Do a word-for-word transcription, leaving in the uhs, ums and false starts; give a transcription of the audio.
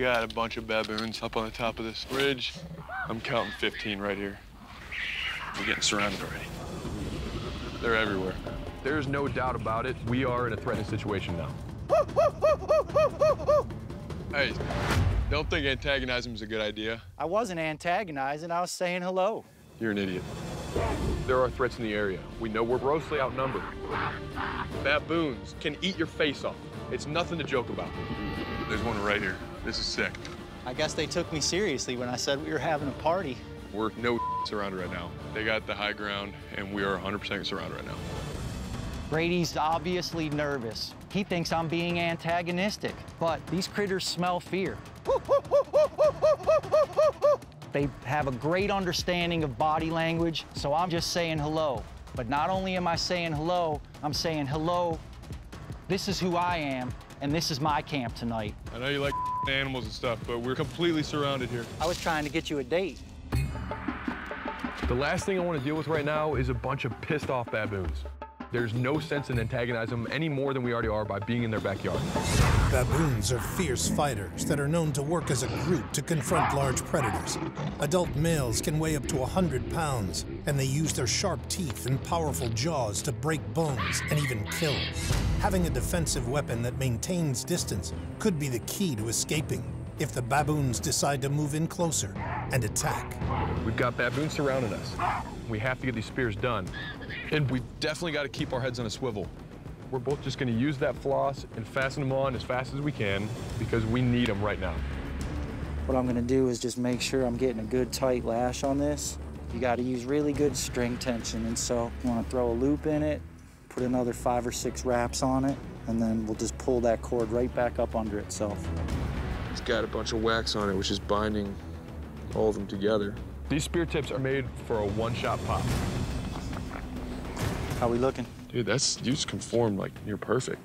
We got a bunch of baboons up on the top of this ridge. I'm counting fifteen right here. We're getting surrounded already. They're everywhere. There's no doubt about it. We are in a threatened situation now. Hey, don't think antagonizing is a good idea. I wasn't antagonizing. I was saying hello. You're an idiot. There are threats in the area. We know we're grossly outnumbered. Baboons can eat your face off. It's nothing to joke about. There's one right here. This is sick. I guess they took me seriously when I said we were having a party. We're no surrounded right now. They got the high ground, and we are one hundred percent surrounded right now. Brady's obviously nervous. He thinks I'm being antagonistic, but these critters smell fear. They have a great understanding of body language, so I'm just saying hello. But not only am I saying hello, I'm saying hello. This is who I am, and this is my camp tonight. I know you like animals and stuff, but we're completely surrounded here. I was trying to get you a date. The last thing I want to deal with right now is a bunch of pissed off baboons. There's no sense in antagonizing them any more than we already are by being in their backyard. Baboons are fierce fighters that are known to work as a group to confront large predators. Adult males can weigh up to one hundred pounds, and they use their sharp teeth and powerful jaws to break bones and even kill. Having a defensive weapon that maintains distance could be the key to escaping if the baboons decide to move in closer and attack. We've got baboons surrounding us. We have to get these spears done. And we've definitely got to keep our heads on a swivel. We're both just going to use that floss and fasten them on as fast as we can because we need them right now. What I'm going to do is just make sure I'm getting a good tight lash on this. You got to use really good string tension. And so you want to throw a loop in it, put another five or six wraps on it, and then we'll just pull that cord right back up under itself. It's got a bunch of wax on it, which is binding all of them together. These spear tips are made for a one-shot pop. How we looking? Dude, that's, you just conformed like near perfect.